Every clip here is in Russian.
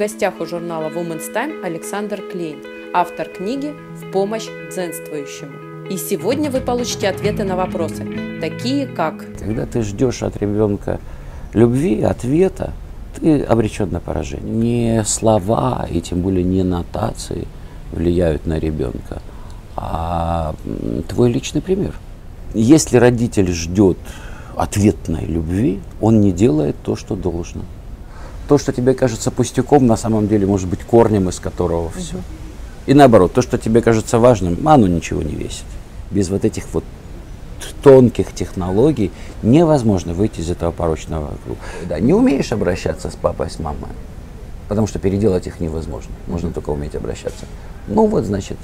гостях у журнала Women's Time Александр Клейн, автор книги «В помощь дзенствующему». И сегодня вы получите ответы на вопросы, такие как... Когда ты ждешь от ребенка любви, ответа, ты обречен на поражение. Не слова и тем более не нотации влияют на ребенка, а твой личный пример. Если родитель ждет ответной любви, он не делает то, что должно. То, что тебе кажется пустяком, на самом деле может быть корнем, из которого все. И наоборот, то, что тебе кажется важным, оно ничего не весит. Без вот этих вот тонких технологий невозможно выйти из этого порочного круга. Да, не умеешь обращаться с папой, с мамой, потому что переделать их невозможно. Можно только уметь обращаться. Ну вот, значит,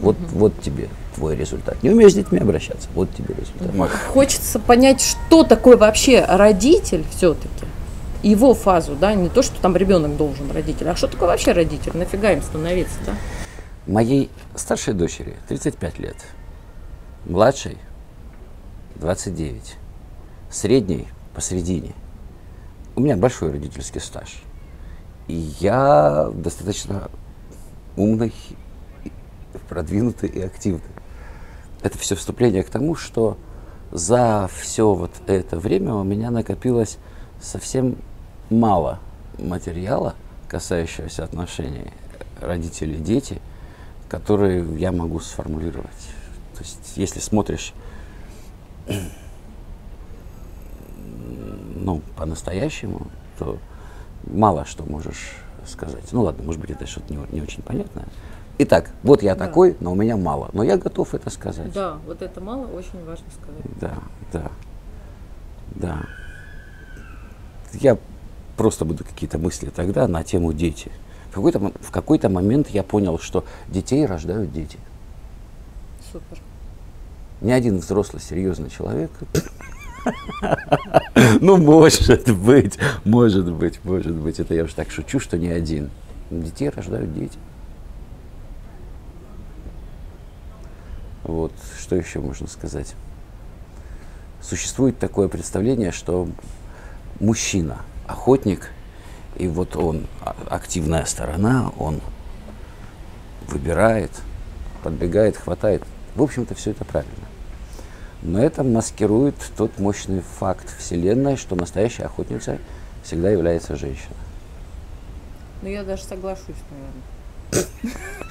вот тебе твой результат. Не умеешь с детьми обращаться, вот тебе результат. Хочется понять, что такое вообще родитель все-таки. Его фазу, да, не то, что там ребенок должен родитель, а что такое вообще родитель, нафига им становиться, да? Моей старшей дочери 35 лет, младшей 29, средней посредине. У меня большой родительский стаж, и я достаточно умный, продвинутый и активный. Это все вступление к тому, что за все вот это время у меня накопилось совсем мало материала, касающегося отношений родители-дети, которые я могу сформулировать. То есть, если смотришь, ну, по-настоящему, то мало что можешь сказать. Ну, ладно, может быть, это что-то не очень понятное. Итак, вот я такой, но у меня мало. Но я готов это сказать. Да, вот это мало очень важно сказать. Да. Я просто буду какие-то мысли тогда на тему дети. В какой-то момент я понял, что детей рождают дети. Супер. Ни один взрослый серьезный человек, ну, может быть, это я уже так шучу, что не один. Детей рождают дети. Вот, что еще можно сказать? Существует такое представление, что мужчина – охотник, и вот он, активная сторона, он выбирает, подбегает, хватает. В общем-то, все это правильно. Но это маскирует тот мощный факт Вселенной, что настоящая охотница всегда является женщина. Ну, я даже соглашусь, наверное.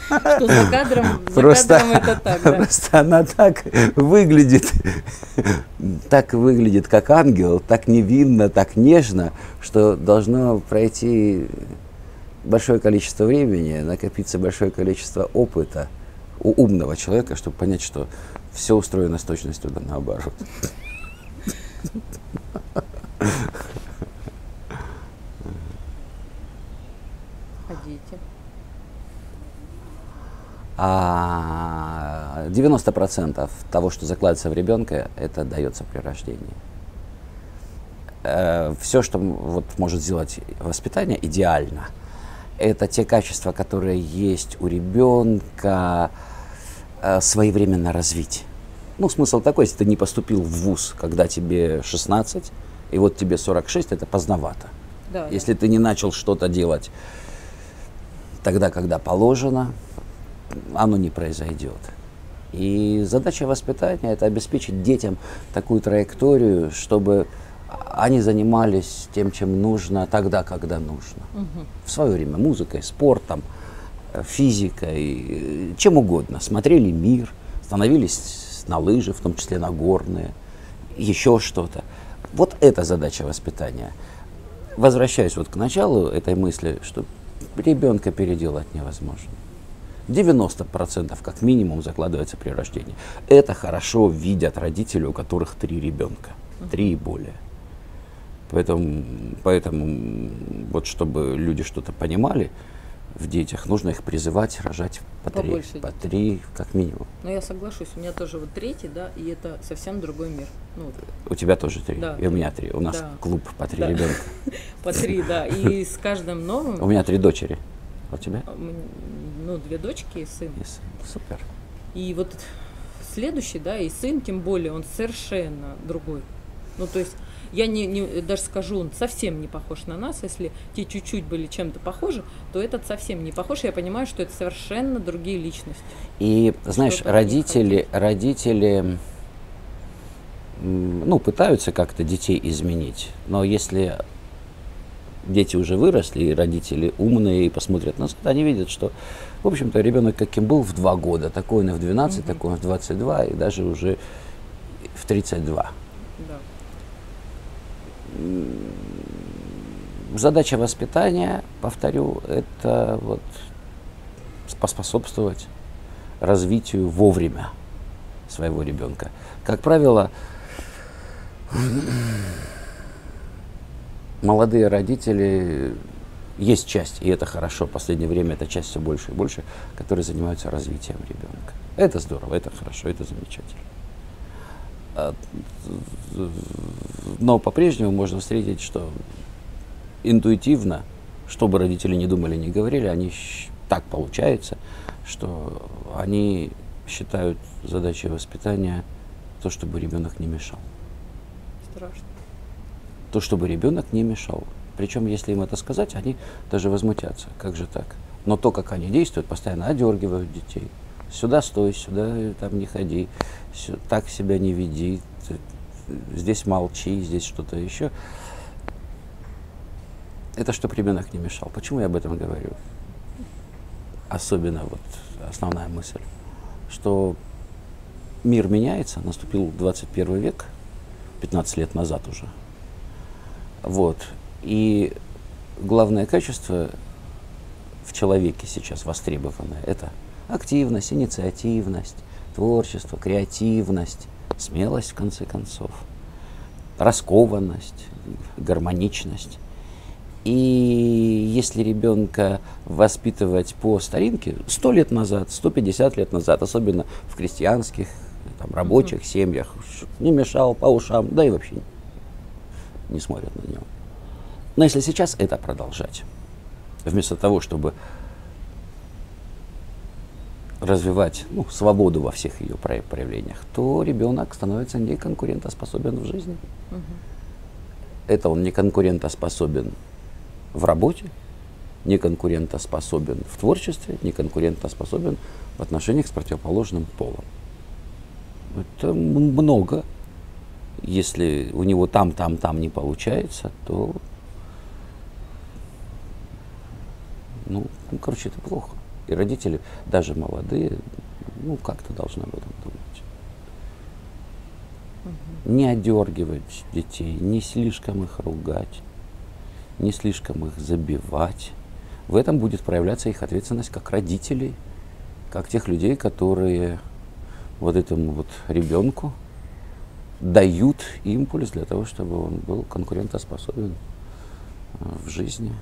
Что за кадром это так, да? Просто она так выглядит, как ангел, так невинно, так нежно, что должно пройти большое количество времени, накопиться большое количество опыта у умного человека, чтобы понять, что все устроено с точностью да наоборот. Ходите. 90% того, что закладывается в ребенка, это дается при рождении. Все, что вот может сделать воспитание, идеально. Это те качества, которые есть у ребенка, своевременно развить. Ну, смысл такой, если ты не поступил в вуз, когда тебе 16, и вот тебе 46, это поздновато. Да, если ты не начал что-то делать тогда, когда положено, оно не произойдет. И задача воспитания – это обеспечить детям такую траекторию, чтобы они занимались тем, чем нужно, тогда, когда нужно. Угу. В свое время музыкой, спортом, физикой, чем угодно. Смотрели мир, становились на лыжи, в том числе на горные, еще что-то. Вот это задача воспитания. Возвращаюсь вот к началу этой мысли, что ребенка переделать невозможно. 90% как минимум закладывается при рождении. Это хорошо видят родители, у которых 3 ребенка, 3 и более. Поэтому вот чтобы люди что-то понимали в детях, нужно их призывать рожать по три как минимум. Ну я соглашусь, у меня тоже вот 3, да, и это совсем другой мир. Ну, вот. У тебя тоже 3, да, и у меня 3. У нас клуб по 3 ребенка. По 3, да, и с каждым новым... У меня 3 дочери. У тебя? Ну, 2 дочки и сын. Супер. И вот следующий, да, и сын, тем более, он совершенно другой. Ну, то есть я даже скажу, он совсем не похож на нас. Если те чуть-чуть были чем-то похожи, то этот совсем не похож. Я понимаю, что это совершенно другие личности. И, знаешь, родители, ну, пытаются как-то детей изменить, но если дети уже выросли, и родители умные, и посмотрят нас, они видят, что, в общем-то, ребенок каким был в 2 года, такой он и в 12, такой он в 22, и даже уже в 32. Да. Задача воспитания, повторю, это вот поспособствовать развитию вовремя своего ребенка. Как правило, молодые родители, есть часть, и это хорошо, в последнее время эта часть все больше и больше, которые занимаются развитием ребенка. Это здорово, это хорошо, это замечательно. Но по-прежнему можно встретить, что интуитивно, что бы родители ни думали, ни говорили, они так получается, что они считают задачей воспитания то, чтобы ребенок не мешал. Страшно. То, чтобы ребенок не мешал. Причем, если им это сказать, они даже возмутятся. Как же так? Но то, как они действуют, постоянно одергивают детей. Сюда стой, сюда там не ходи, так себя не веди, здесь молчи, здесь что-то еще. Это чтобы ребенок не мешал. Почему я об этом говорю? Особенно вот основная мысль, что мир меняется, наступил 21 век, 15 лет назад уже. Вот. И главное качество в человеке сейчас востребованное – это активность, инициативность, творчество, креативность, смелость, в конце концов, раскованность, гармоничность. И если ребенка воспитывать по старинке, 100 лет назад, 150 лет назад, особенно в крестьянских, там, рабочих семьях, не мешал, по ушам, да и вообще не смотрят на него. Но если сейчас это продолжать, вместо того, чтобы развивать, ну, свободу во всех ее проявлениях, то ребенок становится неконкурентоспособен в жизни. Это он неконкурентоспособен в работе, неконкурентоспособен в творчестве, неконкурентоспособен в отношениях с противоположным полом. Это много. Если у него там не получается, то, ну, короче, это плохо. И родители, даже молодые, ну, как-то должны об этом думать. Не одергивать детей, не слишком их ругать, не слишком их забивать. В этом будет проявляться их ответственность как родителей, как тех людей, которые вот этому вот ребенку дают импульс для того, чтобы он был конкурентоспособен в жизни,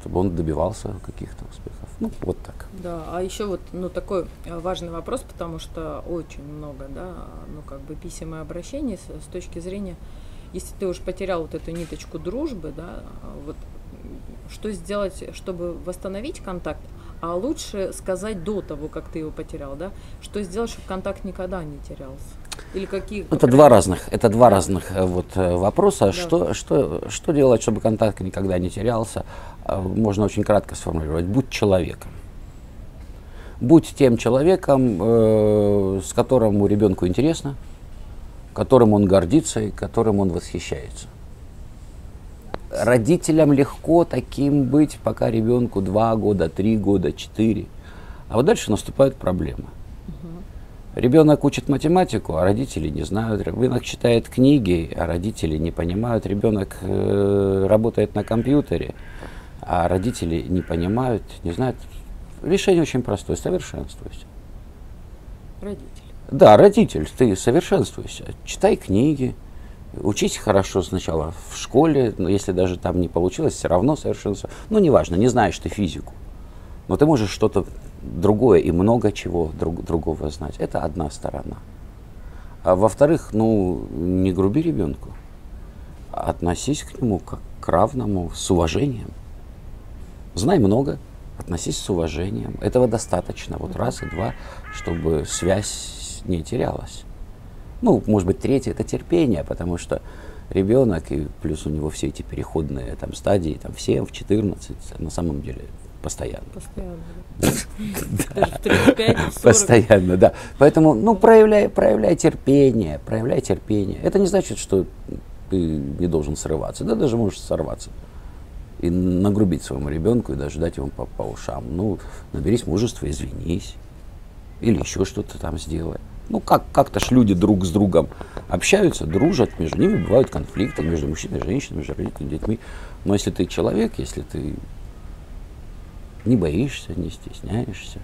чтобы он добивался каких-то успехов. Ну, вот так. Да, а еще вот, ну, такой важный вопрос, потому что очень много, да, ну, как бы писем и обращений с точки зрения, если ты уж потерял вот эту ниточку дружбы, да, вот что сделать, чтобы восстановить контакт, а лучше сказать до того, как ты его потерял, да, что сделать, чтобы контакт никогда не терялся. Или какие, это два разных вот вопроса. Да. Что делать, чтобы контакт никогда не терялся? Можно очень кратко сформулировать. Будь человеком. Будь тем человеком, с которым ребенку интересно, которым он гордится и которым он восхищается. Родителям легко таким быть, пока ребенку 2 года, 3 года, 4. А вот дальше наступают проблемы. Ребенок учит математику, а родители не знают. Ребенок читает книги, а родители не понимают. Ребенок работает на компьютере, а родители не понимают, не знают. Решение очень простое. Совершенствуйся. Родитель. Да, родитель. Ты совершенствуйся. Читай книги. Учись хорошо сначала в школе. Но если даже там не получилось, все равно совершенствуйся. Ну, неважно, не знаешь ты физику. Но ты можешь что-то другое и много чего другого знать. Это одна сторона. А во-вторых, ну, не груби ребенку. Относись к нему как к равному, с уважением. Знай много, относись с уважением. Этого достаточно, вот раз и два, чтобы связь не терялась. Ну, может быть, третье – это терпение, потому что ребенок, и плюс у него все эти переходные там, стадии, там, в 7, в 14, на самом деле, постоянно. Постоянно, да. Поэтому, ну, проявляй терпение, проявляй терпение. Это не значит, что ты не должен срываться, да, даже можешь сорваться и нагрубить своему ребенку, и даже дать ему по ушам. Ну, наберись мужества, извинись, или еще что-то там сделай. Ну, как-то ж люди друг с другом общаются, дружат, между ними бывают конфликты, между мужчиной и женщиной, между родителями и детьми. Но если ты человек, если ты не боишься, не стесняешься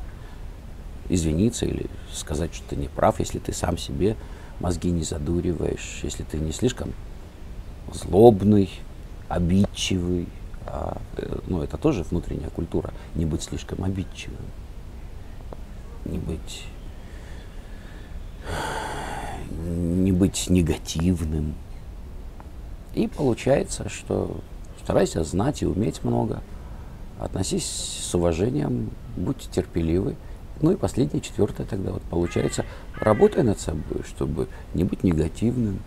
извиниться или сказать, что ты не прав, если ты сам себе мозги не задуриваешь, если ты не слишком злобный, обидчивый, ну, это тоже внутренняя культура, не быть слишком обидчивым, не быть негативным. И получается, что старайся знать и уметь много, относись с уважением, будьте терпеливы. Ну и последнее, четвертое тогда вот получается, работай над собой, чтобы не быть негативным,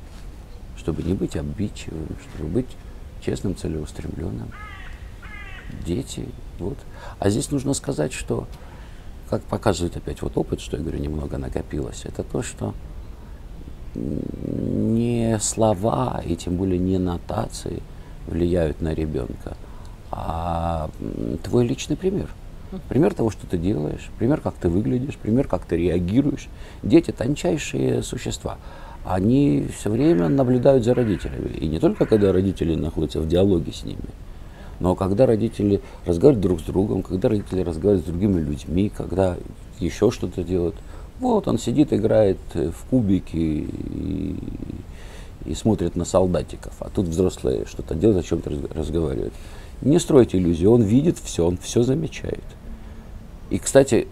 чтобы не быть обидчивым, чтобы быть честным, целеустремленным. Дети, вот. А здесь нужно сказать, что, как показывает опять вот опыт, что я говорю, немного накопилось, это то, что не слова и тем более не нотации влияют на ребенка, а твой личный пример. Пример того, что ты делаешь, пример, как ты выглядишь, пример, как ты реагируешь. Дети – тончайшие существа. Они все время наблюдают за родителями. И не только когда родители находятся в диалоге с ними, но когда родители разговаривают друг с другом, когда родители разговаривают с другими людьми, когда еще что-то делают. Вот он сидит, играет в кубики и смотрит на солдатиков, а тут взрослые что-то делают, о чем-то разговаривают. Не стройте иллюзии, он видит все, он все замечает. И, кстати,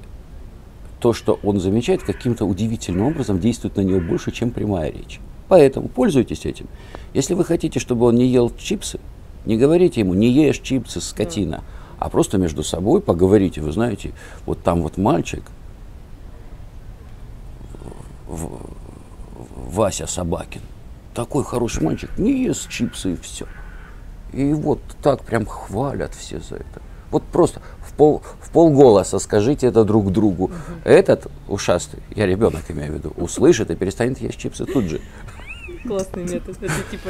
то, что он замечает, каким-то удивительным образом действует на него больше, чем прямая речь. Поэтому пользуйтесь этим. Если вы хотите, чтобы он не ел чипсы, не говорите ему, не ешь чипсы, скотина, а просто между собой поговорите. Вы знаете, вот там вот мальчик, Вася Собакин, такой хороший мальчик, не ест чипсы и все. И вот так прям хвалят все за это. Вот просто в полголоса скажите это друг другу. Этот ушастый, я ребенок имею в виду, услышит и перестанет есть чипсы тут же. Классный метод. Это типа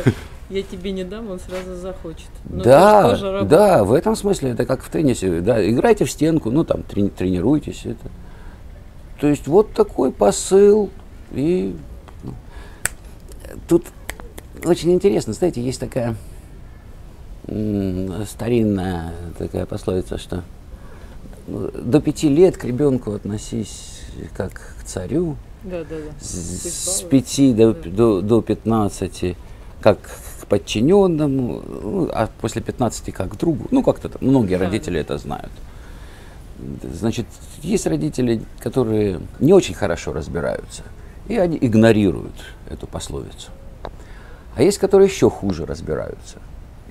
я тебе не дам, он сразу захочет. Но да, да, в этом смысле это как в теннисе. Да, играйте в стенку, ну там тренируйтесь. Это. То есть вот такой посыл. И тут очень интересно, знаете, есть такая старинная такая пословица, что до 5 лет к ребенку относись как к царю, с 5 до 15 как к подчиненному, а после 15 как к другу. Ну, как-то многие родители это знают. Значит, есть родители, которые не очень хорошо разбираются, и они игнорируют эту пословицу. А есть, которые еще хуже разбираются.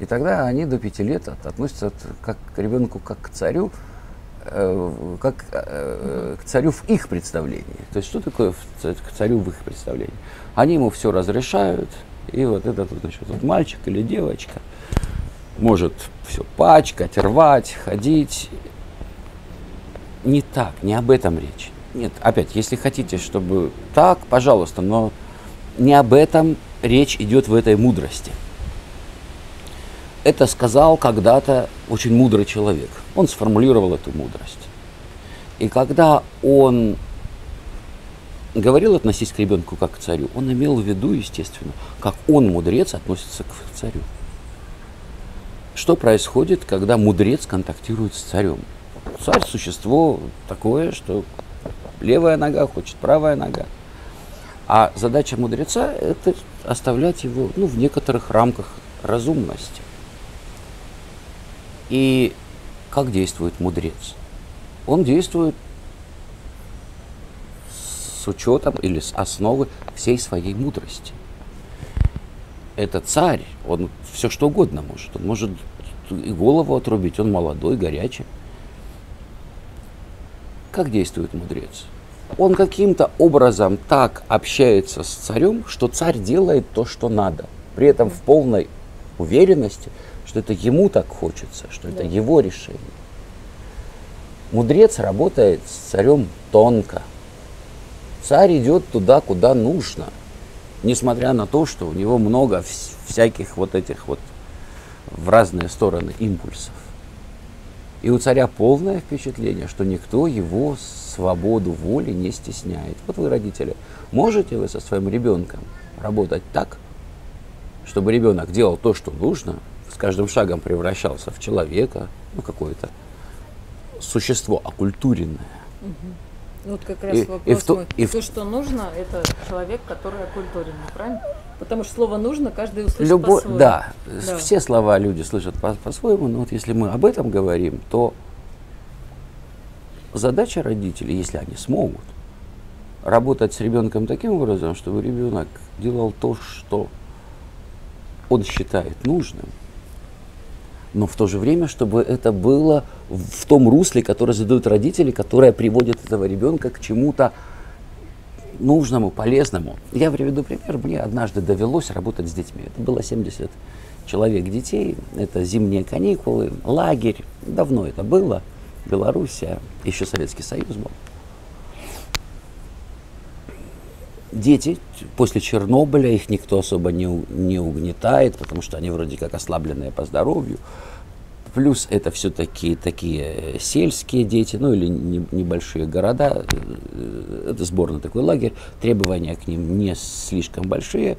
И тогда они до 5 лет относятся как к ребенку как к царю, к царю в их представлении. То есть что такое к царю в их представлении? Они ему все разрешают, и вот этот вот мальчик или девочка может все пачкать, рвать, ходить. Не так, не об этом речь. Нет, опять, если хотите, чтобы так, пожалуйста, но не об этом речь идет в этой мудрости. Это сказал когда-то очень мудрый человек. Он сформулировал эту мудрость. И когда он говорил относись к ребенку как к царю, он имел в виду, естественно, как он, мудрец, относится к царю. Что происходит, когда мудрец контактирует с царем? Царь – существо такое, что левая нога хочет, правая нога. А задача мудреца – это оставлять его, ну, в некоторых рамках разумности. И как действует мудрец? Он действует с учетом или с основы всей своей мудрости. Это царь, он все что угодно может. Он может и голову отрубить, он молодой, горячий. Как действует мудрец? Он каким-то образом так общается с царем, что царь делает то, что надо. При этом в полной уверенности, что это ему так хочется, что это его решение. Мудрец работает с царем тонко. Царь идет туда, куда нужно, несмотря на то, что у него много всяких вот этих вот в разные стороны импульсов. И у царя полное впечатление, что никто его свободу воли не стесняет. Вот вы, родители, можете вы со своим ребенком работать так, чтобы ребенок делал то, что нужно, с каждым шагом превращался в человека, ну, какое-то существо окультуренное. Ну, вот как раз вопрос, что нужно, это человек, который окультуренный, правильно? Потому что слово «нужно» каждый услышит по-своему. Да, да, все слова люди слышат по-своему, но вот если мы об этом говорим, то задача родителей, если они смогут, работать с ребенком таким образом, чтобы ребенок делал то, что он считает нужным, но в то же время, чтобы это было в том русле, которое задают родители, которое приводит этого ребенка к чему-то нужному, полезному. Я приведу пример. Мне однажды довелось работать с детьми. Это было 70 человек детей. Это зимние каникулы, лагерь. Давно это было. Белоруссия. Еще Советский Союз был. Дети после Чернобыля, их никто особо не угнетает, потому что они вроде как ослабленные по здоровью. Плюс это все-таки такие сельские дети, ну или небольшие города, это сборный такой лагерь, требования к ним не слишком большие,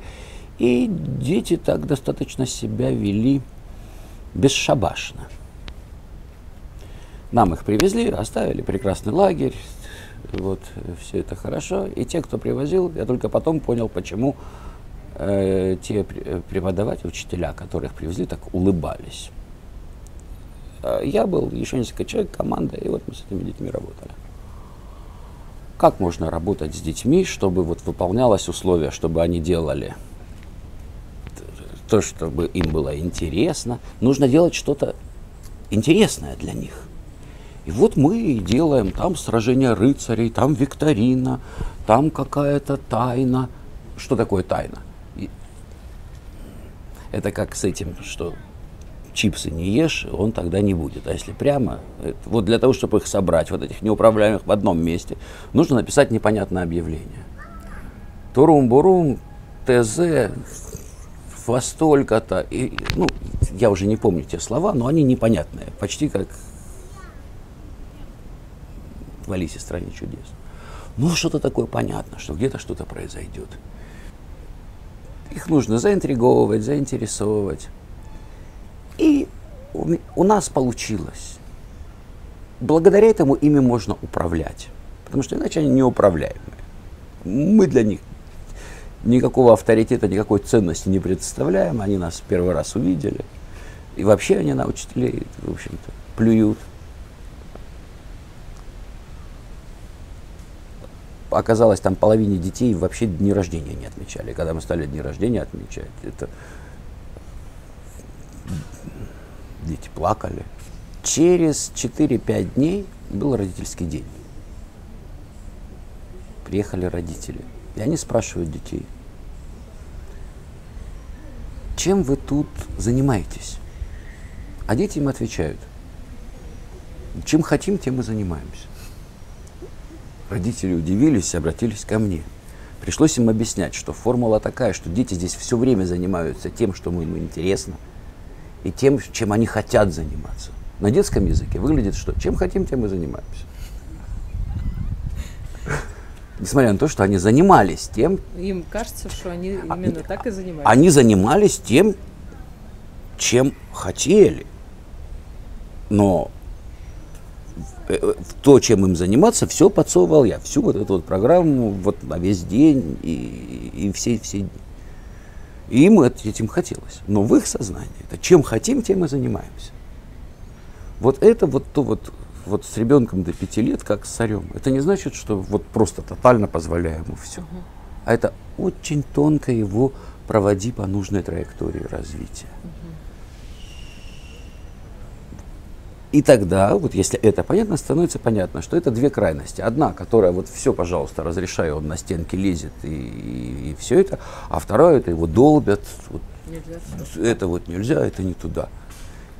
и дети так достаточно себя вели бесшабашно. Нам их привезли, оставили прекрасный лагерь, вот, все это хорошо, и те, кто привозил, я только потом понял, почему те преподаватели, учителя, которых привезли, так улыбались. Я был, еще несколько человек, команда, и вот мы с этими детьми работали. Как можно работать с детьми, чтобы вот выполнялось условие, чтобы они делали то, чтобы им было интересно? Нужно делать что-то интересное для них. И вот мы и делаем там сражение рыцарей, там викторина, там какая-то тайна. Что такое тайна? Это как с этим, что... чипсы не ешь, он тогда не будет. А если прямо, вот для того, чтобы их собрать, вот этих неуправляемых в одном месте, нужно написать непонятное объявление. Турум-бурум, ТЗ, во столько-то. Ну, я уже не помню те слова, но они непонятные. Почти как в «Алисе в стране чудес». Ну, что-то такое понятно, что где-то что-то произойдет. Их нужно заинтриговывать, заинтересовывать. И у нас получилось. Благодаря этому ими можно управлять, потому что иначе они неуправляемые. Мы для них никакого авторитета, никакой ценности не представляем. Они нас первый раз увидели. И вообще они на учителей, в общем-то, плюют. Оказалось, там половине детей вообще дни рождения не отмечали. Когда мы стали дни рождения отмечать, это... дети плакали. Через 4-5 дней был родительский день. Приехали родители. И они спрашивают детей: чем вы тут занимаетесь? А дети им отвечают: чем хотим, тем и занимаемся. Родители удивились и обратились ко мне. Пришлось им объяснять, что формула такая, что дети здесь все время занимаются тем, что им интересно, и тем, чем они хотят заниматься. На детском языке выглядит, что чем хотим, тем и занимаемся. Несмотря на то, что они занимались тем... Им кажется, что они именно так и занимались. Они занимались тем, чем хотели. Но то, чем им заниматься, все подсовывал я. Всю вот эту вот программу вот на весь день и все дни. И им этим хотелось. Но в их сознании это чем хотим, тем и занимаемся. Вот это вот то вот с ребенком до 5 лет, как с царем, это не значит, что вот просто тотально позволяем ему все. А это очень тонко его проводи по нужной траектории развития. И тогда, вот если это понятно, становится понятно, что это две крайности. Одна, которая вот все, пожалуйста, разрешаю, он на стенки лезет и все это, а вторая, это его долбят, вот, это вот нельзя, это не туда.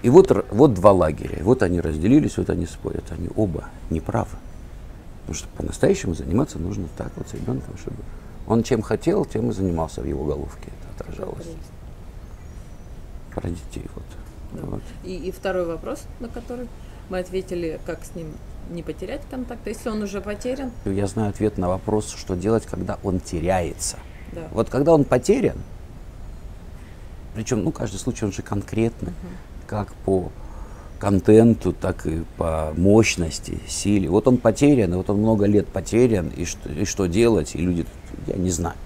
И вот два лагеря, вот они разделились, вот они спорят, они оба неправы. Потому что по-настоящему заниматься нужно так вот с ребенком, чтобы он чем хотел, тем и занимался, в его головке это отражалось. Про детей вот. Да. Вот. И второй вопрос, на который мы ответили, как с ним не потерять контакт, если он уже потерян. Я знаю ответ на вопрос, что делать, когда он теряется. Да. Вот когда он потерян, причем, ну, каждый случай, он же конкретный, как по контенту, так и по мощности, силе. Вот он потерян, и вот он много лет потерян, и что делать, и люди, я не знаю.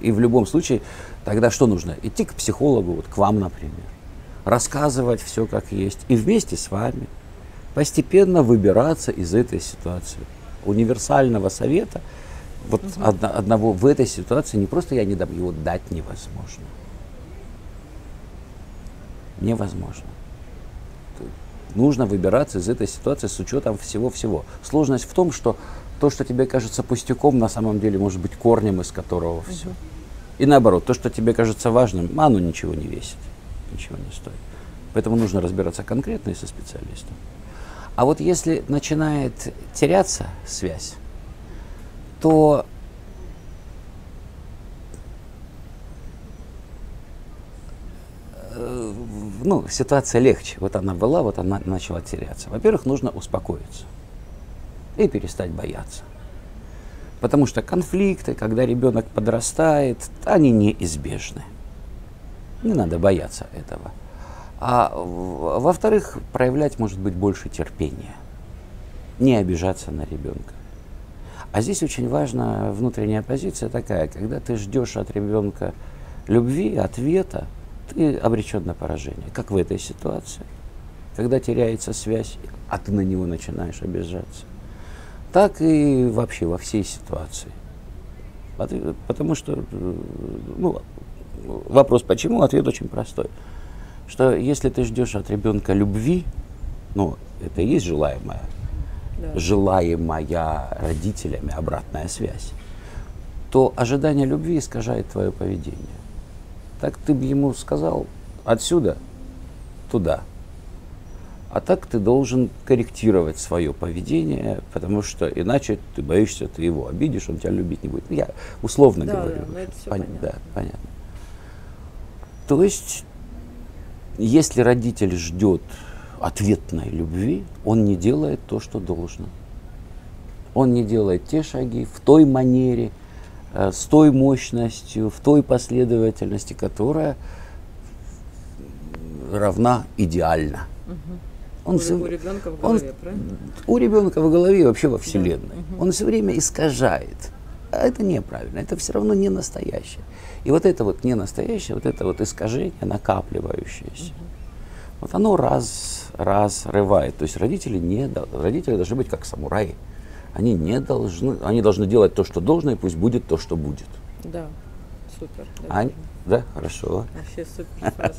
И в любом случае, тогда что нужно? Идти к психологу, вот к вам, например. Рассказывать все как есть, и вместе с вами постепенно выбираться из этой ситуации. Универсального совета вот одного в этой ситуации не просто я не дам, его дать невозможно. Невозможно. Нужно выбираться из этой ситуации с учетом всего-всего. Сложность в том, что то, что тебе кажется пустяком, на самом деле может быть корнем, из которого все. И наоборот, то, что тебе кажется важным, оно ничего не весит. Ничего не стоит. Поэтому нужно разбираться конкретно и со специалистом. А вот если начинает теряться связь, то ну, ситуация легче. Вот она была, вот она начала теряться. Во-первых, нужно успокоиться и перестать бояться. Потому что конфликты, когда ребенок подрастает, они неизбежны. Не надо бояться этого. А во-вторых, проявлять, может быть, больше терпения. Не обижаться на ребенка. А здесь очень важна внутренняя позиция такая, когда ты ждешь от ребенка любви, ответа, ты обречен на поражение. Как в этой ситуации, когда теряется связь, а ты на него начинаешь обижаться. Так и вообще во всей ситуации. Потому что, ну, вопрос почему? Ответ очень простой. Что если ты ждешь от ребенка любви, ну, это и есть желаемая, да, желаемая родителями обратная связь, то ожидание любви искажает твое поведение. Так ты бы ему сказал отсюда, туда. А так ты должен корректировать свое поведение, потому что иначе ты боишься, ты его обидишь, он тебя любить не будет. Я условно говорю. Да, это все понятно. Да, понятно. То есть, если родитель ждет ответной любви, он не делает то, что должно. Он не делает те шаги в той манере, с той мощностью, в той последовательности, которая равна идеально. Он у ребенка в голове, правильно? У ребенка в голове и вообще во Вселенной. Да. Он все время искажает. А это неправильно, это все равно не настоящее. И вот это вот не настоящее, вот это вот искажение, накапливающееся, вот оно разрывает. То есть родители должны быть как самураи. Они не должны, они должны делать то, что должно, и пусть будет то, что будет. Да, супер. Да, хорошо. Вообще супер фраза.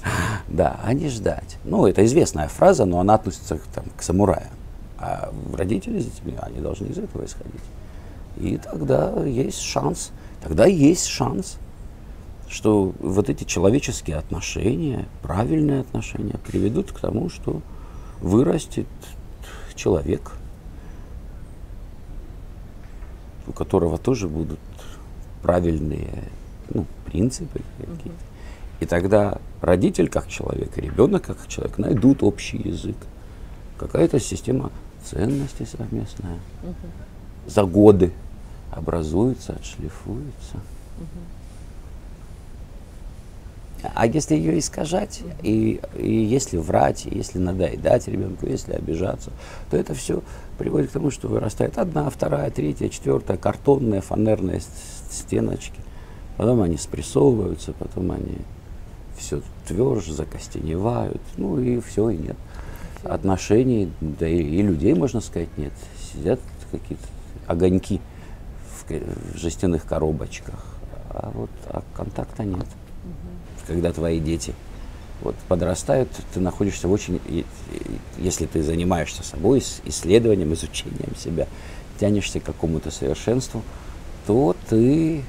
Да, а не ждать. Ну, это известная фраза, но она относится там, к самураям. А родители с детьми, они должны из этого исходить. И тогда есть шанс, что вот эти человеческие отношения, правильные отношения приведут к тому, что вырастет человек, у которого тоже будут правильные, ну, принципы какие-то. И тогда родитель как человек и ребенок как человек найдут общий язык, какая-то система ценностей совместная. За годы образуется, отшлифуется. А если ее искажать, и если врать, и если надоедать ребенку, если обижаться, то это все приводит к тому, что вырастает одна, вторая, третья, четвертая, картонные, фанерные стеночки. Потом они спрессовываются, потом они все тверже, закостеневают, ну и все, и нет. Отношений, да и людей, можно сказать, нет. Сидят какие-то огоньки в жестяных коробочках, а контакта нет. Когда твои дети вот, подрастают, ты находишься в очень, если ты занимаешься собой, исследованием, изучением себя, тянешься к какому-то совершенству, то ты,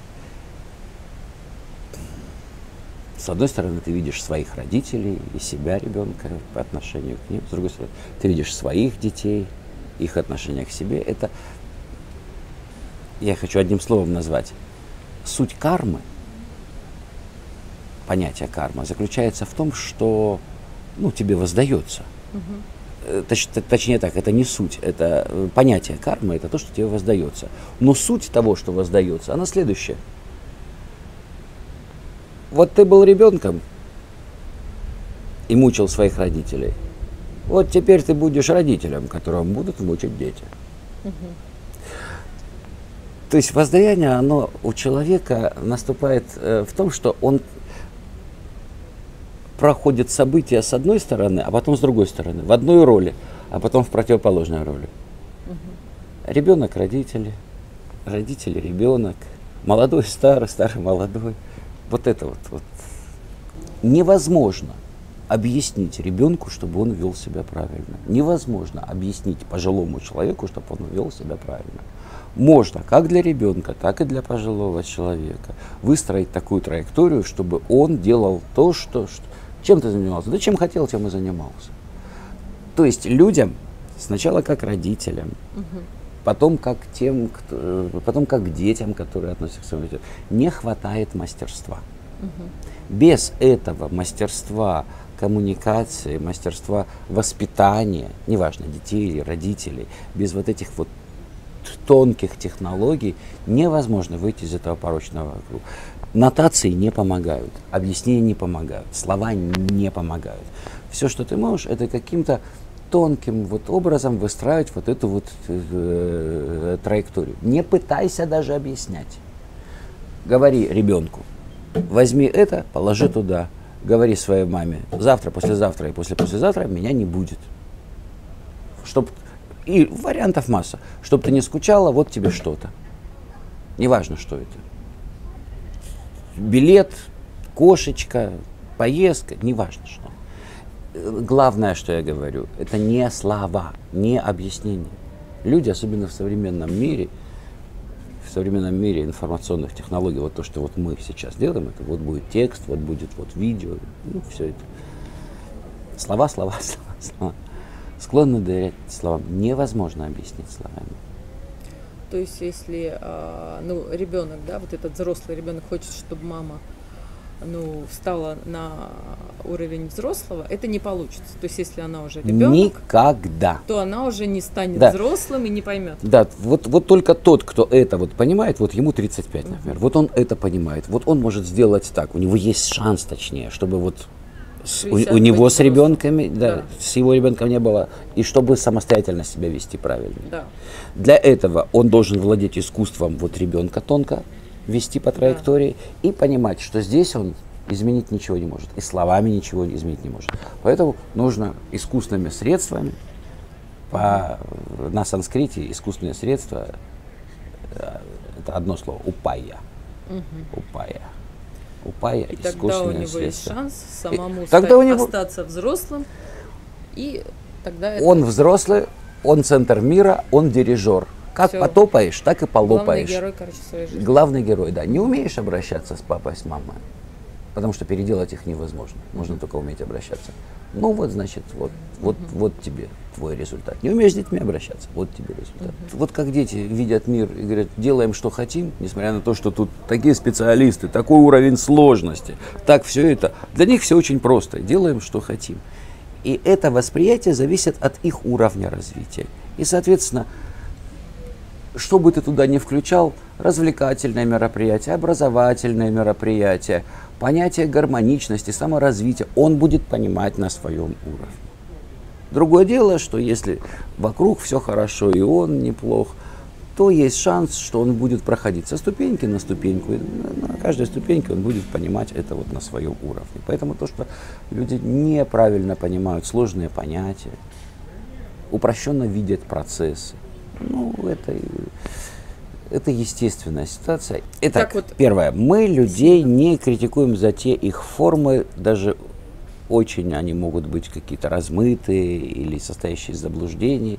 с одной стороны, ты видишь своих родителей и себя, ребенка, по отношению к ним, с другой стороны, ты видишь своих детей, их отношение к себе. Это, я хочу одним словом назвать, суть кармы, понятие карма, заключается в том, что, ну, тебе воздается. Точнее так, это не суть, это понятие кармы, это то, что тебе воздается. Но суть того, что воздается, она следующая. Вот ты был ребенком и мучил своих родителей. Вот теперь ты будешь родителем, которого будут мучить дети. То есть воздаяние, оно у человека наступает в том, что он проходит события с одной стороны, а потом с другой стороны, в одной роли, а потом в противоположной роли. Ребенок – родители, родители – ребенок, молодой – старый, старый – молодой. Вот это вот, вот. Невозможно объяснить ребенку, чтобы он вел себя правильно. Невозможно объяснить пожилому человеку, чтобы он вел себя правильно. Можно как для ребенка, так и для пожилого человека выстроить такую траекторию, чтобы он делал то, что... Чем ты занимался? Да чем хотел, тем и занимался. То есть людям сначала как родителям, потом как тем, кто, потом как детям, которые относятся к своему, не хватает мастерства. Без этого мастерства коммуникации, мастерства воспитания, неважно, детей или родителей, без вот этих вот тонких технологий невозможно выйти из этого порочного круга. Нотации не помогают, объяснения не помогают, слова не помогают. Все, что ты можешь, это каким-то тонким вот образом выстраивать вот эту вот траекторию. Не пытайся даже объяснять. Говори ребенку, возьми это, положи туда. Говори своей маме, завтра, послезавтра и послепослезавтра меня не будет. Чтоб... И вариантов масса. Чтобы ты не скучала, вот тебе что-то. Неважно, что это. Билет, кошечка, поездка, неважно что. Главное, что я говорю, это не слова, не объяснения. Люди, особенно в современном мире информационных технологий, вот то, что вот мы сейчас делаем, это вот будет текст, вот будет вот видео, ну, все это. Слова, слова, слова, слова. Склонны доверять словам. Невозможно объяснить словами. То есть, если ну, ребенок, да, вот этот взрослый ребенок хочет, чтобы мама, ну, встала на уровень взрослого, это не получится. То есть, если она уже ребенок, никогда, то она уже не станет, да, взрослым и не поймет. Да, вот только тот, кто это вот понимает, вот ему 35, например, вот он это понимает, вот он может сделать так, у него есть шанс, точнее, чтобы вот у него с ребенками, да, да, с его ребенком не было, и чтобы самостоятельно себя вести правильно. Да. Для этого он должен владеть искусством вот ребенка тонко вести по траектории, да, и понимать, что здесь он изменить ничего не может, и словами ничего изменить не может. Поэтому нужно искусственными средствами, на санскрите искусственные средства, это одно слово, упая, упая. Упая, и тогда у него есть шанс самому остаться взрослым, и тогда это... Он взрослый, он центр мира, он дирижер. Как все. Потопаешь, так и полопаешь. Главный герой, короче, своей жизни. Главный герой, да. Не умеешь обращаться с папой, с мамой, потому что переделать их невозможно. Можно только уметь обращаться. Ну вот, значит, вот тебе твой результат. Не умеешь с детьми обращаться, вот тебе результат. Вот как дети видят мир и говорят, делаем, что хотим, несмотря на то, что тут такие специалисты, такой уровень сложности, так все это. Для них все очень просто. Делаем, что хотим. И это восприятие зависит от их уровня развития. И, соответственно, что бы ты туда ни включал, развлекательное мероприятие, образовательное мероприятие, понятие гармоничности, саморазвития, он будет понимать на своем уровне. Другое дело, что если вокруг все хорошо и он неплох, то есть шанс, что он будет проходить со ступеньки на ступеньку, и на каждой ступеньке он будет понимать это вот на своем уровне. Поэтому то, что люди неправильно понимают сложные понятия, упрощенно видят процессы, ну, это естественная ситуация. Итак, вот первое. Мы людей не критикуем за те их формы, даже очень они могут быть какие-то размытые или состоящие из заблуждений,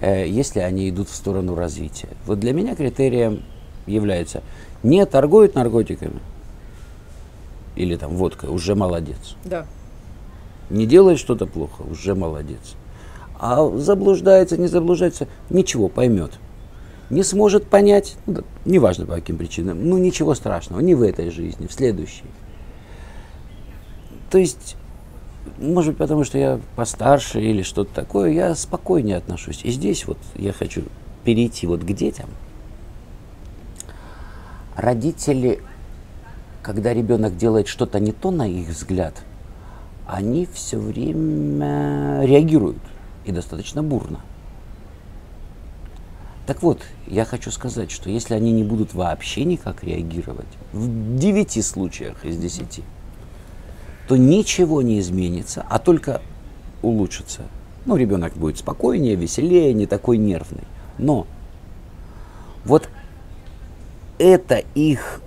если они идут в сторону развития. Вот для меня критерием является: не торгуют наркотиками или там водкой — уже молодец. Да. Не делает что-то плохо — уже молодец. А заблуждается, не заблуждается — ничего, поймет. Не сможет понять, ну, неважно по каким причинам, ну ничего страшного, не в этой жизни, в следующей. То есть, может быть, потому что я постарше или что-то такое, я спокойнее отношусь. И здесь вот я хочу перейти вот к детям. Родители, когда ребенок делает что-то не то, на их взгляд, они все время реагируют, и достаточно бурно. Так вот, я хочу сказать, что если они не будут вообще никак реагировать, в 9 случаях из 10, то ничего не изменится, а только улучшится. Ну, ребенок будет спокойнее, веселее, не такой нервный. Но вот это их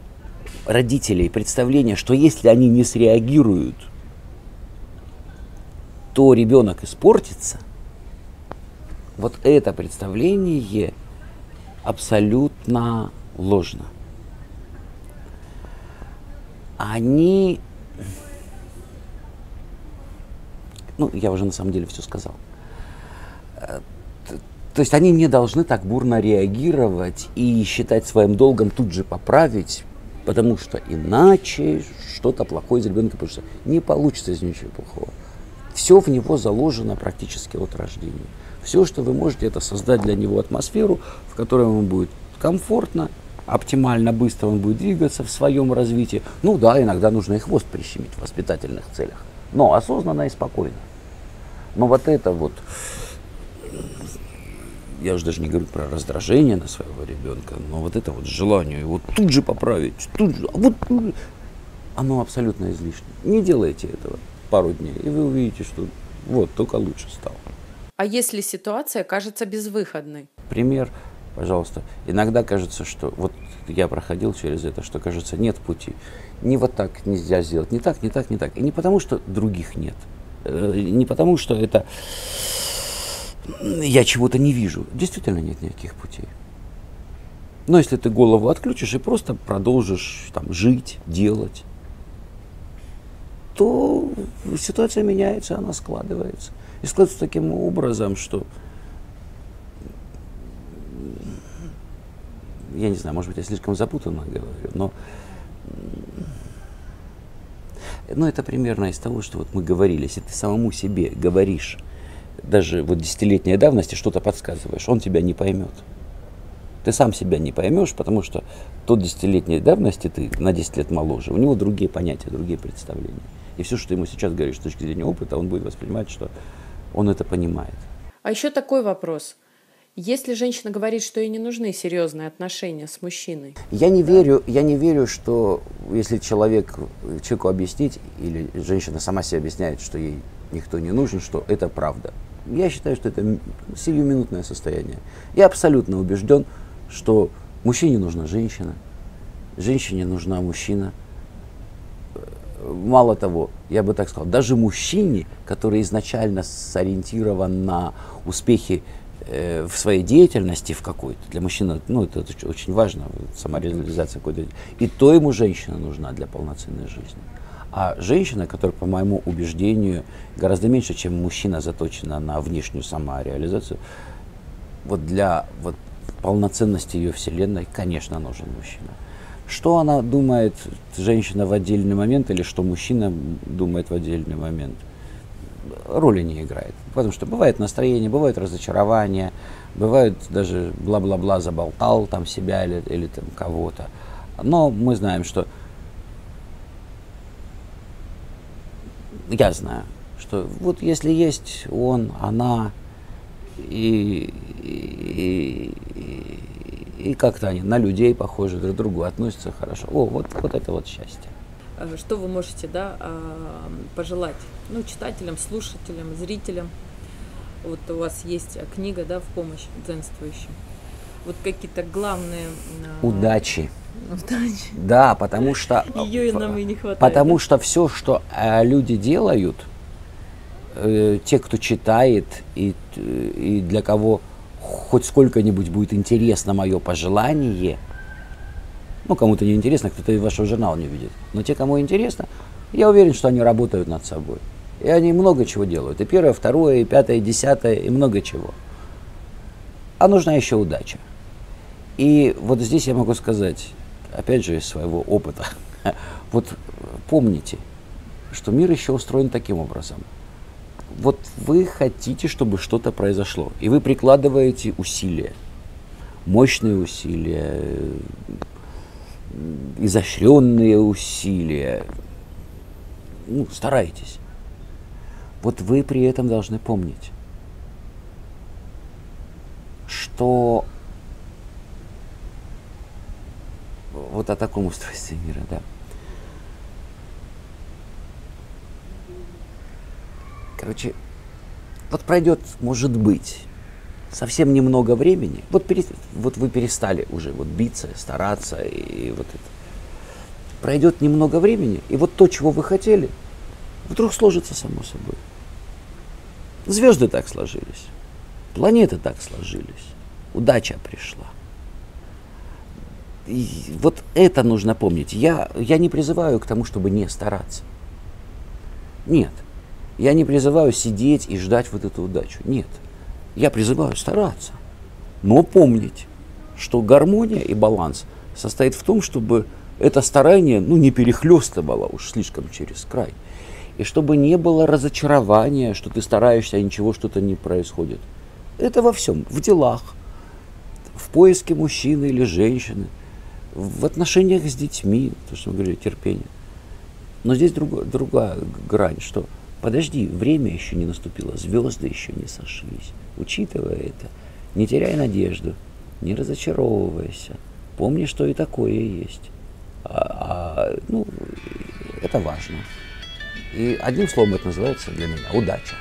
родителей представление, что если они не среагируют, то ребенок испортится. Вот это представление абсолютно ложно. Они... Ну, я уже на самом деле все сказал. То есть они не должны так бурно реагировать и считать своим долгом тут же поправить, потому что иначе что-то плохое из ребенка получится. Не получится из ничего плохого. Все в него заложено практически от рождения. Все, что вы можете, это создать для него атмосферу, в которой ему будет комфортно, оптимально быстро он будет двигаться в своем развитии. Ну да, иногда нужно и хвост прищемить в воспитательных целях, но осознанно и спокойно. Но вот это вот, я уже даже не говорю про раздражение на своего ребенка, но вот это вот желание его тут же поправить, тут же, вот, оно абсолютно излишне. Не делайте этого пару дней, и вы увидите, что вот, только лучше стало. А если ситуация кажется безвыходной? Пример, пожалуйста. Иногда кажется, что... Вот я проходил через это, что кажется, нет пути. Не вот так нельзя сделать, не так, не так, не так. И не потому, что других нет. Не потому, что это... Я чего-то не вижу. Действительно нет никаких путей. Но если ты голову отключишь и просто продолжишь там жить, делать, то ситуация меняется, она складывается. И складывается таким образом, что, я не знаю, может быть, я слишком запутанно говорю, но это примерно из того, что вот мы говорили. Если ты самому себе говоришь, даже вот десятилетней давности что-то подсказываешь, он тебя не поймет. Ты сам себя не поймешь, потому что тот десятилетней давности, ты на 10 лет моложе, у него другие понятия, другие представления. И все, что ты ему сейчас говоришь с точки зрения опыта, он будет воспринимать, что он это понимает. А еще такой вопрос. Если женщина говорит, что ей не нужны серьезные отношения с мужчиной? Я не верю, что если человеку объяснить, или женщина сама себе объясняет, что ей никто не нужен, что это правда. Я считаю, что это сиюминутное состояние. Я абсолютно убежден, что мужчине нужна женщина, женщине нужна мужчина. Мало того, я бы так сказал, даже мужчине, который изначально сориентирован на успехи в своей деятельности в какой-то, для мужчины, ну, это очень важно, самореализация какой-то, и то ему женщина нужна для полноценной жизни. А женщина, которая, по моему убеждению, гораздо меньше, чем мужчина, заточена на внешнюю самореализацию, вот для вот полноценности ее вселенной, конечно, нужен мужчина. Что она думает, женщина, в отдельный момент, или что мужчина думает в отдельный момент, роли не играет. Потому что бывает настроение, бывает разочарование, бывает даже бла-бла-бла, заболтал там себя или там кого-то. Но мы знаем, что... Я знаю, что вот если есть он, она, и как-то они на людей похожи, друг к другу относятся хорошо. О, вот это вот счастье. Что вы можете, да, пожелать, ну, читателям, слушателям, зрителям? Вот у вас есть книга, да, «В помощь дзенствующему». Вот какие-то главные... Удачи. Удачи. Да, потому что... Ее нам и не хватает. Потому что все, что люди делают, те, кто читает и для кого хоть сколько-нибудь будет интересно мое пожелание, ну, кому-то не интересно, кто-то вашего журнала не видит, но те, кому интересно, я уверен, что они работают над собой. И они много чего делают. И первое, второе, и пятое, и десятое, и много чего. А нужна еще удача. И вот здесь я могу сказать, опять же, из своего опыта. Вот помните, что мир еще устроен таким образом. Вот вы хотите, чтобы что-то произошло. И вы прикладываете усилия. Мощные усилия, изощренные усилия. Ну, старайтесь. Вот вы при этом должны помнить, что вот о таком устройстве мира, да. Короче, вот пройдет, может быть, совсем немного времени, вот вы перестали уже вот биться, стараться и вот это. Пройдет немного времени, и вот то, чего вы хотели, вдруг сложится само собой. Звезды так сложились, планеты так сложились, удача пришла. И вот это нужно помнить. Я не призываю к тому, чтобы не стараться. Нет. Я не призываю сидеть и ждать вот эту удачу. Нет. Я призываю стараться. Но помнить, что гармония и баланс состоит в том, чтобы это старание, ну, не перехлестывало уж слишком через край. И чтобы не было разочарования, что ты стараешься, а ничего что-то не происходит. Это во всем. В делах, в поиске мужчины или женщины, в отношениях с детьми, то, что мы говорили, терпение. Но здесь другая грань, что подожди, время еще не наступило, звезды еще не сошлись. Учитывая это, не теряй надежду, не разочаровывайся, помни, что и такое есть. Ну, это важно. И одним словом это называется для меня удача.